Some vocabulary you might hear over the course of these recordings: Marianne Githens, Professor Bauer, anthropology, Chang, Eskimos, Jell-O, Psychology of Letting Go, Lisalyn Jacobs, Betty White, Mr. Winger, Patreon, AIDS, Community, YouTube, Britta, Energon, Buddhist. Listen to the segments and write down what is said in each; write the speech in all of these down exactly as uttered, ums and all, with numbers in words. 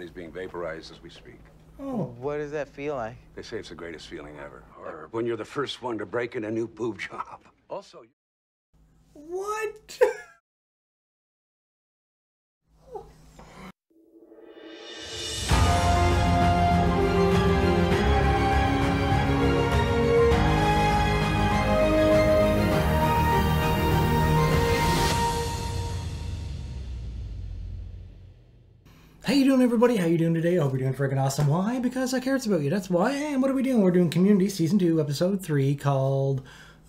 body's being vaporized as we speak. Oh. What does that feel like? They say it's the greatest feeling ever. Or when you're the first one to break in a new boob job. Also... What? How you doing, everybody? How you doing today? I hope you're doing freaking awesome. Why? Because I care about you. That's why. And what are we doing? We're doing Community Season two, Episode three, called...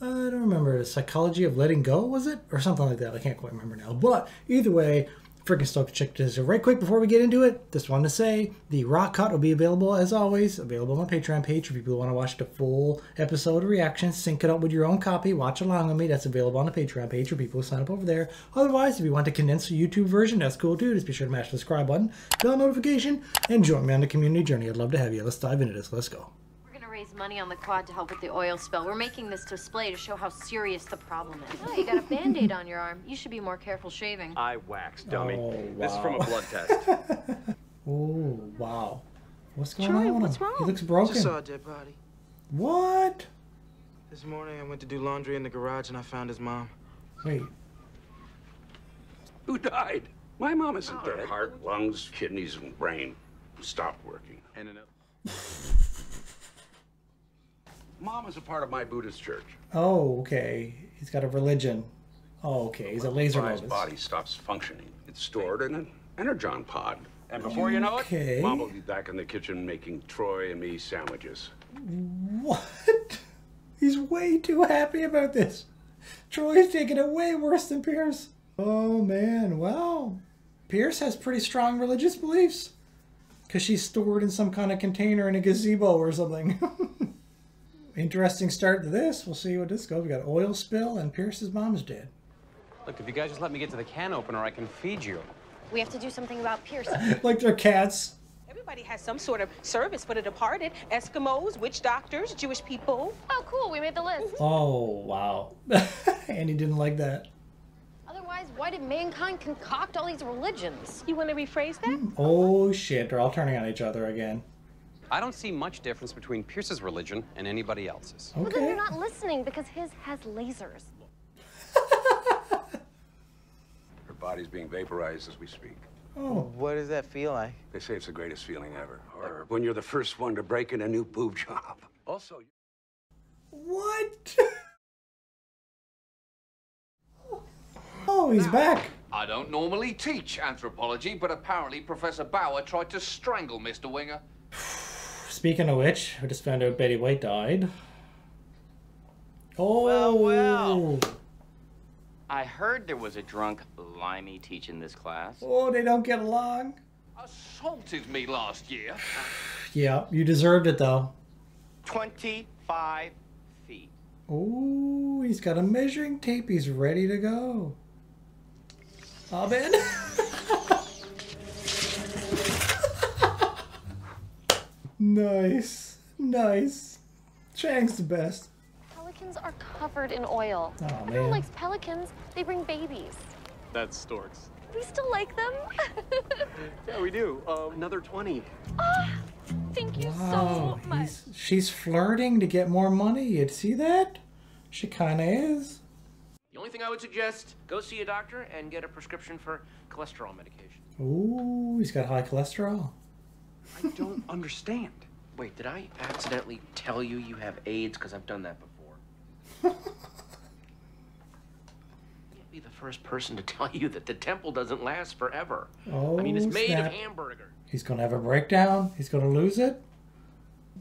I don't remember. Psychology of Letting Go, was it? Or something like that. I can't quite remember now. But either way, freaking stoked to check this out. Right quick before we get into it, just wanted to say the raw cut will be available, as always, available on my Patreon page. If people want to watch the full episode reaction, sync it up with your own copy, watch along with me. That's available on the Patreon page for people who sign up over there. Otherwise, if you want to condense the YouTube version, that's cool too. Just be sure to mash the subscribe button, bell notification, and join me on the community journey. I'd love to have you. Let's dive into this. Let's go. Raise money on the quad to help with the oil spill. We're making this display to show how serious the problem is. Oh, you got a band-aid on your arm. You should be more careful shaving. I waxed, dummy. Oh, wow. This is from a blood test. Oh, wow. What's going Troy, on? What's wrong? He looks broken. I just saw a dead body. What? This morning I went to do laundry in the garage and I found his mom. Wait. Who died? My mom isn't oh, dead. Her heart, lungs, kidneys, and brain stopped working. And enough. Mom is a part of my Buddhist church. Oh, okay. He's got a religion. Oh, okay. He's a laser His body stops functioning. It's stored in an energon pod. And before okay. you know it, Mom will be back in the kitchen making Troy and me sandwiches. What? He's way too happy about this. Troy's taking it way worse than Pierce. Oh, man. Wow. Pierce has pretty strong religious beliefs. Because she's stored in some kind of container in a gazebo or something. Interesting start to this. We'll see what this goes. We got oil spill and Pierce's mom is dead. Look, if you guys just let me get to the can opener, I can feed you. We have to do something about Pierce. Like they're cats. Everybody has some sort of service for the departed. Eskimos, witch doctors, Jewish people. Oh, cool. We made the list. Oh, wow. And he didn't like that. Otherwise, why did mankind concoct all these religions? You want to rephrase that? Mm. Oh, shit. They're all turning on each other again. I don't see much difference between Pierce's religion and anybody else's. Okay. Well, then you're not listening because his has lasers. Her body's being vaporized as we speak. Oh, what does that feel like? They say it's the greatest feeling ever. Or when you're the first one to break in a new boob job. Also, what? Oh, he's now, back. I don't normally teach anthropology, but apparently Professor Bauer tried to strangle Mister Winger. Speaking of which, I just found out Betty White died. Oh, well, well. I heard there was a drunk limey teaching this class. Oh, they don't get along. Assaulted me last year. Yeah, you deserved it though. Twenty-five feet. Oh, he's got a measuring tape. He's ready to go. Bob in. Nice. Nice. Chang's the best. Pelicans are covered in oil. Oh, man. Everyone likes pelicans. They bring babies. That's storks. We still like them? Yeah, we do. Uh, another twenty. Oh, thank you wow. so much. He's, she's flirting to get more money. You'd see that? She kind of is. The only thing I would suggest, go see a doctor and get a prescription for cholesterol medication. Ooh, he's got high cholesterol. I don't understand. Wait, did I accidentally tell you you have AIDS? Because I've done that before. Can't be the first person to tell you that the temple doesn't last forever. Oh, I mean, it's made snap. of hamburger. He's going to have a breakdown. He's going to lose it.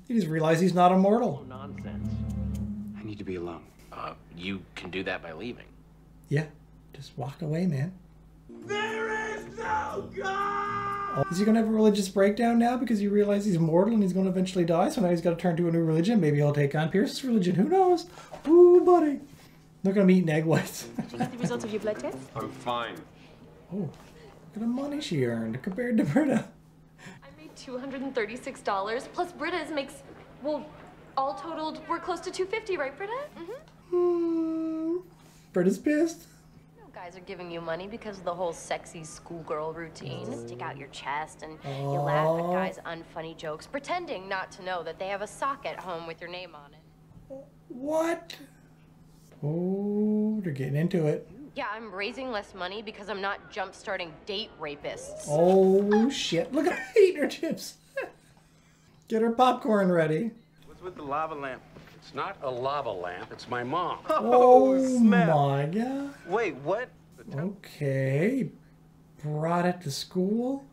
He just realized he's not immortal. Oh, nonsense. I need to be alone. Uh, you can do that by leaving. Yeah, just walk away, man. There is no God! Is he going to have a religious breakdown now because he realizes he's mortal and he's going to eventually die? So now he's got to turn to a new religion. Maybe he'll take on Pierce's religion. Who knows? Ooh, buddy. Not going to be eating egg whites. Did you get the results of your blood test? I'm fine. Oh, look at the money she earned compared to Britta. I made two hundred thirty-six dollars plus Britta's makes, well, all totaled, we're close to two hundred fifty dollars, right, Britta? Mm-hmm. Hmm. Britta's pissed. guys are giving you money because of the whole sexy schoolgirl routine. Mm. Stick out your chest and oh. you laugh at guys' unfunny jokes, pretending not to know that they have a sock at home with your name on it. What? Oh, they're getting into it. Yeah, I'm raising less money because I'm not jump-starting date rapists. Oh, shit. Look at her eating her chips. Get her popcorn ready. What's with the lava lamp? It's not a lava lamp. It's my mom. Oh, oh my God. Wait, what? Okay. Brought it to school?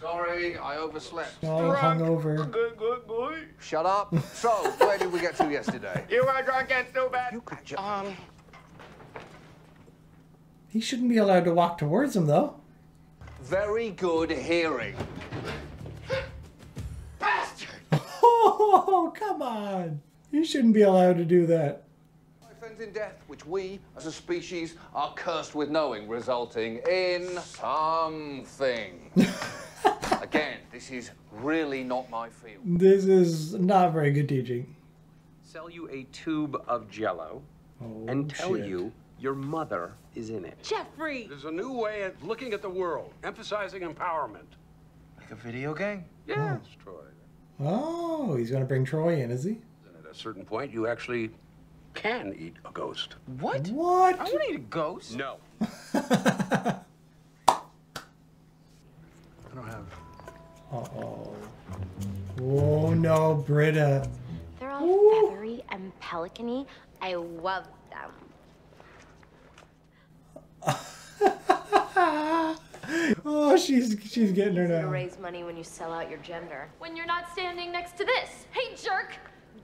Sorry, I overslept. All hungover. Good, good, good. Shut up. So, where did we get to yesterday? You were drunk and stupid. You got your... Um... He shouldn't be allowed to walk towards him, though. Very good hearing. Bastard! Oh, come on. You shouldn't be allowed to do that. Life ends in death, which we, as a species, are cursed with knowing, resulting in something. Again, this is really not my field. This is not very good teaching. Sell you a tube of Jell-O oh, and tell shit. you your mother is in it. Jeffrey! There's a new way of looking at the world, emphasizing empowerment. Like a video game? Yeah. Oh, Troy. Oh, he's going to bring Troy in, is he? At a certain point, you actually can eat a ghost. What? What? I want to eat a ghost. No. I don't have. Uh-oh. Oh, no, Britta. They're all Ooh. feathery and pelicany. I love them. Oh, she's she's getting her now. You raise money when you sell out your gender. When you're not standing next to this. Hey, jerk.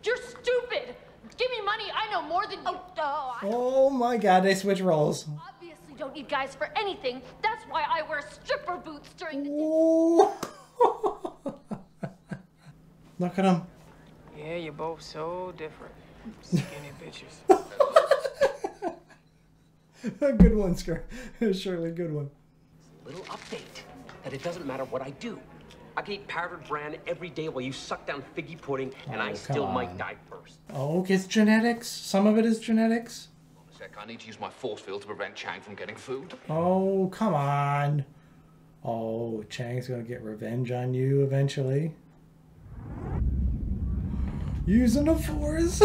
You're stupid. Give me money. I know more than you. Oh, oh, I... oh my God. They switch roles. Obviously don't need guys for anything. That's why I wear stripper boots during the day. Look at him. Yeah, you're both so different. Skinny bitches. A good one, Skir. Surely a good one. Little update that it doesn't matter what I do. I can eat powdered bran every day while you suck down figgy pudding, and oh, I still on. might die first. Oh, it's genetics. Some of it is genetics. Hold on a sec. I need to use my force field to prevent Chang from getting food. Oh, come on. Oh, Chang's going to get revenge on you eventually. Using the force.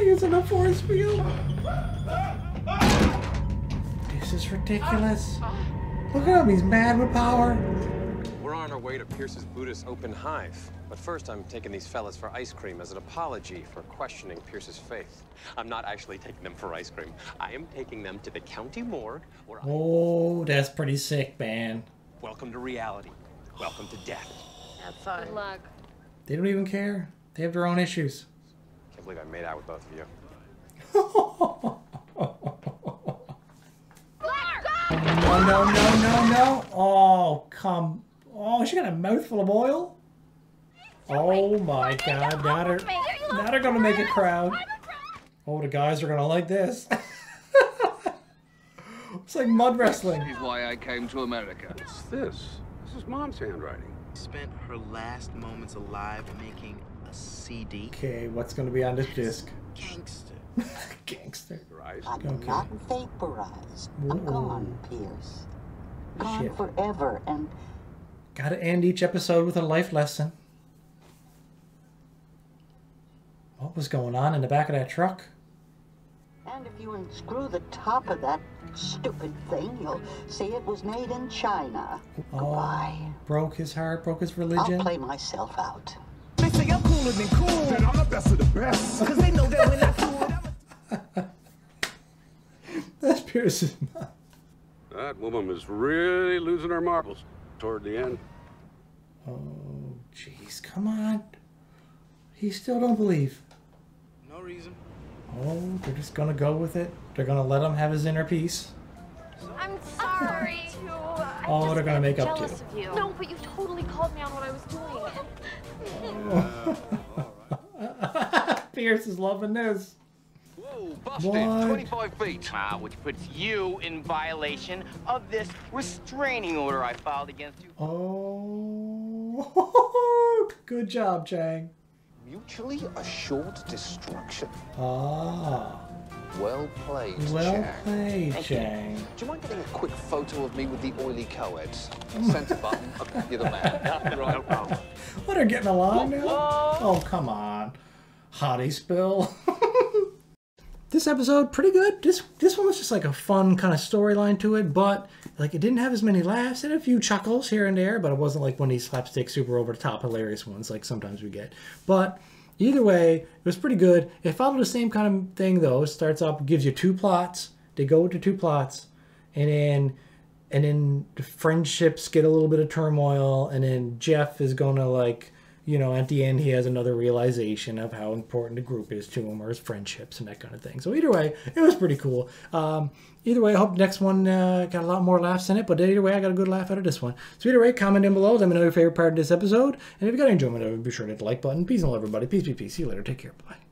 Using the force field. This is ridiculous. Look at him. He's mad with power. We're on our way to Pierce's Buddhist open hive, but first I'm taking these fellas for ice cream as an apology for questioning Pierce's faith. I'm not actually taking them for ice cream. I am taking them to the county morgue. Where oh, I... that's pretty sick, man. Welcome to reality. Welcome to death. Have fun. Good luck. They don't even care. They have their own issues. Can't believe I made out with both of you. Oh no no no no! Oh come. Oh, she got a mouthful of oil. Oh my God, now they're, now they're gonna make a crowd. Oh, the guys are gonna like this. It's like mud wrestling. This is why I came to America. What's this? This is Mom's handwriting. Spent her last moments alive making a C D. Okay, what's gonna be on this disc? Gangster. Gangster. I okay. am not vaporized. Ooh. I'm gone, Pierce. Gone Shit. forever and... Gotta end each episode with a life lesson. What was going on in the back of that truck? And if you unscrew the top of that stupid thing, you'll see it was made in China. Oh, goodbye. Broke his heart, broke his religion. I'll play myself out. They say I'm cooler than cool, and I'm the best of the best. Because they know that when I cool, I'm a... That's Pierce's mom. That woman is really losing her marbles. Toward the end. Oh, jeez, come on. He still don't believe. No reason. Oh, they're just gonna go with it. They're gonna let him have his inner peace. I'm sorry. Oh, they're gonna make up to you. No, but you totally called me on what I was doing. Uh, Pierce is loving this. Whoa, busted, what? twenty-five feet. Ah, which puts you in violation of this restraining order I filed against you. Oh, good job, Chang. Mutually assured destruction. Ah. Well played, Chang. Well played, Chang. Do you mind getting a quick photo of me with the oily co-eds? Center button. Okay, you're the man. Right, wrong. What are getting along now? Oh, come on. Hottie spill. This episode, pretty good. This this one was just like a fun kind of storyline to it, but like it didn't have as many laughs. It had a few chuckles here and there, but it wasn't like one of these slapstick, super over-the-top hilarious ones like sometimes we get. But either way, it was pretty good. It followed the same kind of thing though. It starts up, gives you two plots. They go into two plots, and then and then the friendships get a little bit of turmoil, and then Jeff is gonna like, you know, at the end, he has another realization of how important the group is to him, or his friendships and that kind of thing. So either way, it was pretty cool. Um, either way, I hope the next one uh, got a lot more laughs in it, but either way, I got a good laugh out of this one. So either way, comment down below. Let me know your favorite part of this episode. And if you got any enjoyment of it, be sure to hit the like button. Peace and love, everybody. Peace, peace, peace. See you later. Take care. Bye.